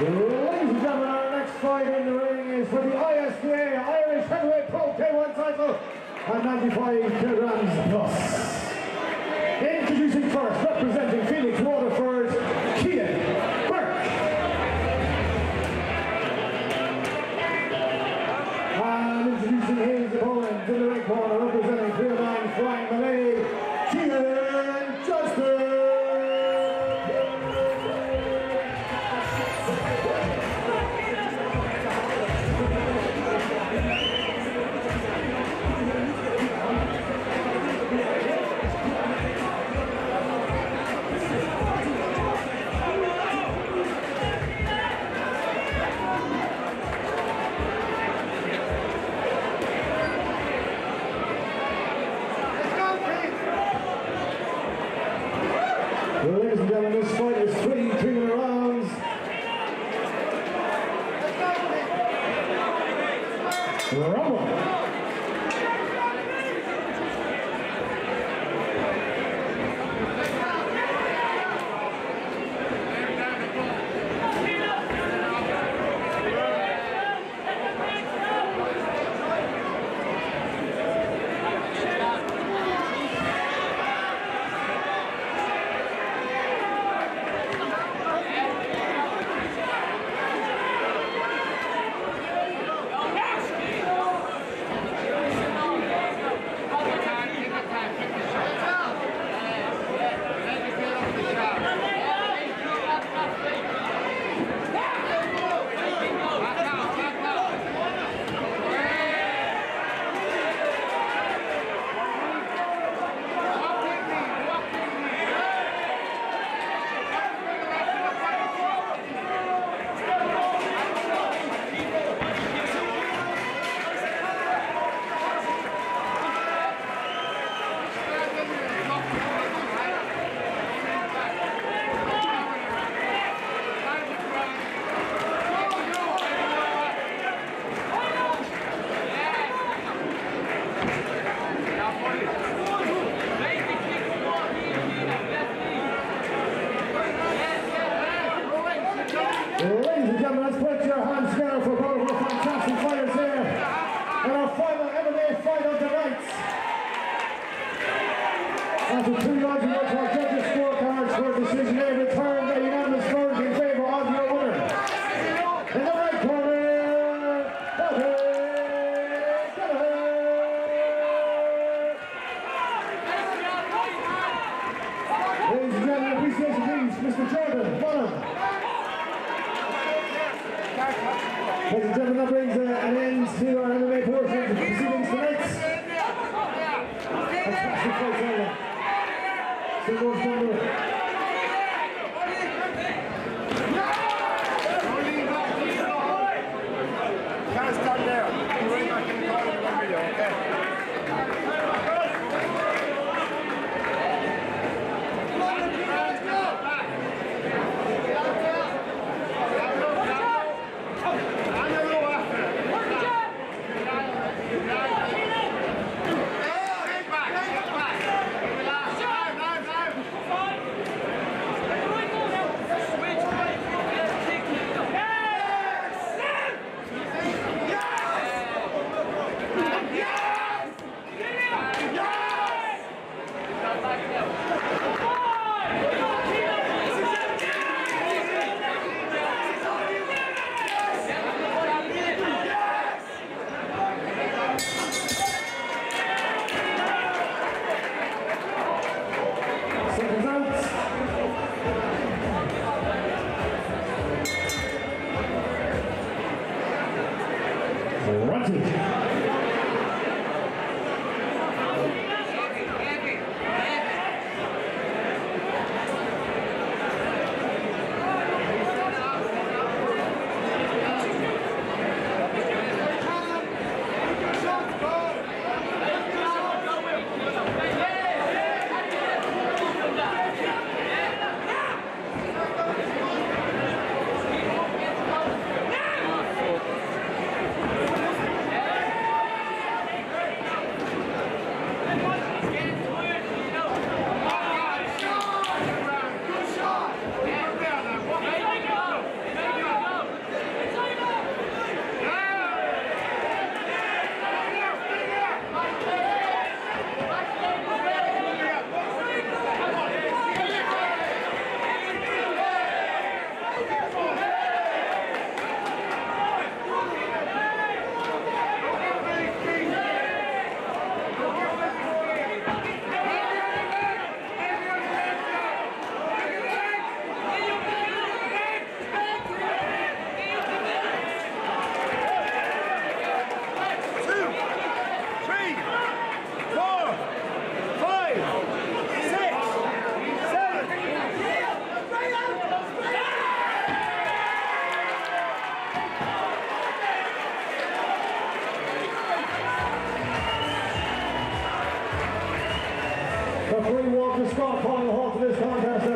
Ladies and gentlemen, our next fight in the ring is for the ISKA Irish Heavyweight Pro K1 title at 95 kilograms plus. Introducing first, representing Phoenix, Waterford, Keegan Burke. And introducing his opponent in the red corner, representing Clearline Flying Malay, Keegan Justin. Ladies and gentlemen, this fight is 23 rounds. Round one. Ladies and gentlemen, let's put your hands together for both of the fantastic fighters here in our final MMA fight of the night. After 2 yards, we watch our judges' scorecards for decision. They return the unanimous score in favor of your winner. In the right corner, Patrick. Ladies and gentlemen, appreciation, please, Mr. Jordan Bonham. Ladies and gentlemen, that brings an end to our MMA portion of the proceedings tonight. Fantastic fight, Taylor. Single number. As we walk the scoff final halt to this contest.